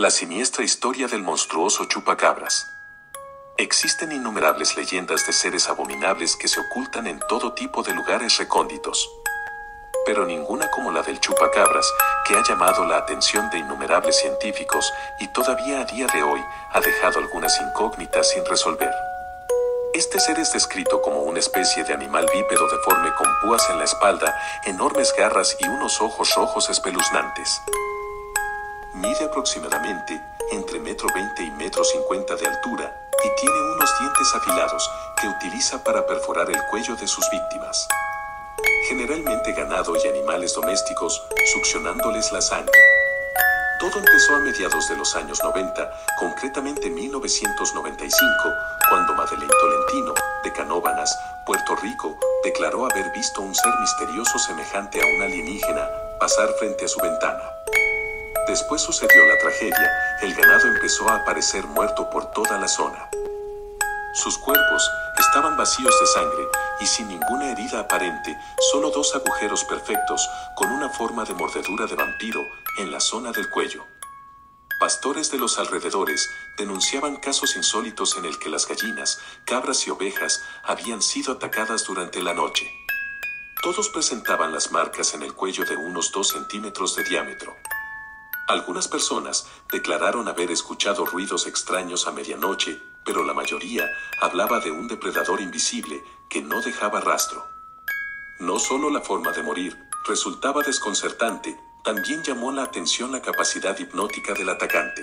La siniestra historia del monstruoso chupacabras. Existen innumerables leyendas de seres abominables que se ocultan en todo tipo de lugares recónditos. Pero ninguna como la del chupacabras, que ha llamado la atención de innumerables científicos y todavía a día de hoy ha dejado algunas incógnitas sin resolver. Este ser es descrito como una especie de animal bípedo deforme con púas en la espalda, enormes garras y unos ojos rojos espeluznantes. Mide aproximadamente entre 1,20 m y 1,50 m de altura y tiene unos dientes afilados que utiliza para perforar el cuello de sus víctimas. Generalmente ganado y animales domésticos, succionándoles la sangre. Todo empezó a mediados de los años 90, concretamente 1995, cuando Madeleine Tolentino, de Canóbanas, Puerto Rico, declaró haber visto un ser misterioso semejante a un alienígena pasar frente a su ventana. Después sucedió la tragedia, el ganado empezó a aparecer muerto por toda la zona. Sus cuerpos estaban vacíos de sangre y sin ninguna herida aparente, solo dos agujeros perfectos con una forma de mordedura de vampiro en la zona del cuello. Pastores de los alrededores denunciaban casos insólitos en el que las gallinas, cabras y ovejas habían sido atacadas durante la noche. Todos presentaban las marcas en el cuello de unos 2 centímetros de diámetro. Algunas personas declararon haber escuchado ruidos extraños a medianoche, pero la mayoría hablaba de un depredador invisible que no dejaba rastro. No solo la forma de morir resultaba desconcertante, también llamó la atención la capacidad hipnótica del atacante.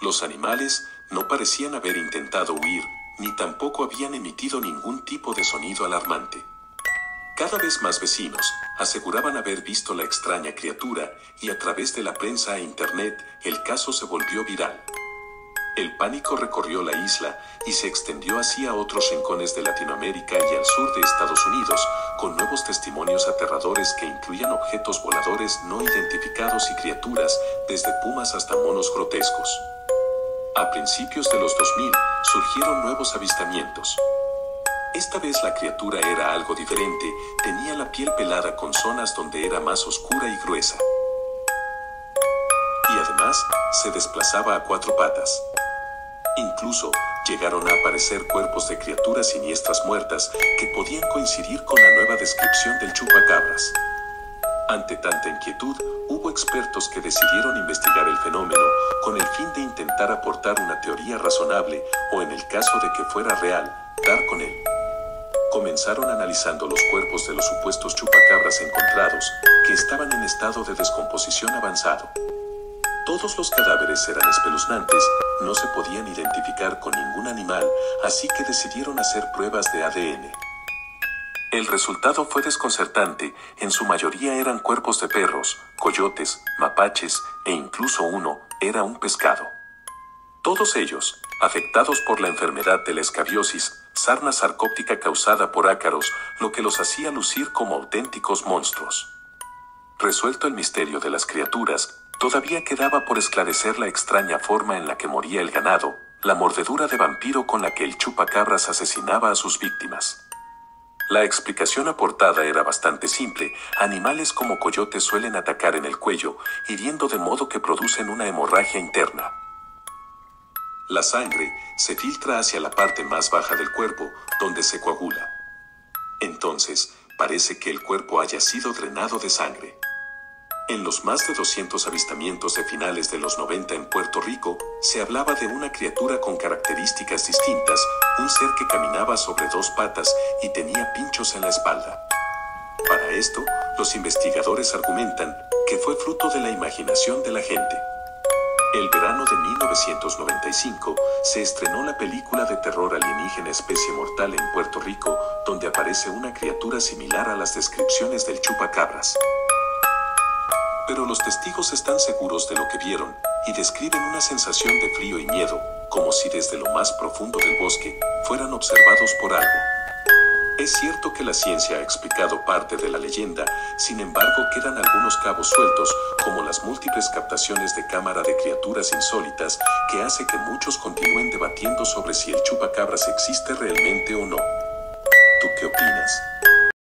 Los animales no parecían haber intentado huir, ni tampoco habían emitido ningún tipo de sonido alarmante. Cada vez más vecinos aseguraban haber visto la extraña criatura y a través de la prensa e internet el caso se volvió viral. El pánico recorrió la isla y se extendió hacia otros rincones de Latinoamérica y al sur de Estados Unidos, con nuevos testimonios aterradores que incluían objetos voladores no identificados y criaturas, desde pumas hasta monos grotescos. A principios de los 2000 surgieron nuevos avistamientos. Esta vez la criatura era algo diferente, tenía la piel pelada con zonas donde era más oscura y gruesa. Y además, se desplazaba a 4 patas. Incluso, llegaron a aparecer cuerpos de criaturas siniestras muertas que podían coincidir con la nueva descripción del chupacabras. Ante tanta inquietud, hubo expertos que decidieron investigar el fenómeno con el fin de intentar aportar una teoría razonable o, en el caso de que fuera real, dar con él. Comenzaron analizando los cuerpos de los supuestos chupacabras encontrados, que estaban en estado de descomposición avanzado. Todos los cadáveres eran espeluznantes, no se podían identificar con ningún animal, así que decidieron hacer pruebas de ADN. El resultado fue desconcertante, en su mayoría eran cuerpos de perros, coyotes, mapaches, e incluso uno era un pescado. Todos ellos, afectados por la enfermedad de la escabiosis, sarna sarcóptica causada por ácaros, lo que los hacía lucir como auténticos monstruos. Resuelto el misterio de las criaturas, todavía quedaba por esclarecer la extraña forma en la que moría el ganado, la mordedura de vampiro con la que el chupacabras asesinaba a sus víctimas. La explicación aportada era bastante simple, animales como coyotes suelen atacar en el cuello, hiriendo de modo que producen una hemorragia interna. La sangre se filtra hacia la parte más baja del cuerpo, donde se coagula. Entonces, parece que el cuerpo haya sido drenado de sangre. En los más de 200 avistamientos de finales de los 90 en Puerto Rico, se hablaba de una criatura con características distintas, un ser que caminaba sobre 2 patas y tenía pinchos en la espalda. Para esto, los investigadores argumentan que fue fruto de la imaginación de la gente. El verano de 1995 se estrenó la película de terror alienígena Especie Mortal en Puerto Rico, donde aparece una criatura similar a las descripciones del chupacabras. Pero los testigos están seguros de lo que vieron y describen una sensación de frío y miedo, como si desde lo más profundo del bosque fueran observados por algo. Es cierto que la ciencia ha explicado parte de la leyenda, sin embargo quedan algunos cabos sueltos, como las múltiples captaciones de cámara de criaturas insólitas, que hace que muchos continúen debatiendo sobre si el chupacabras existe realmente o no. ¿Tú qué opinas?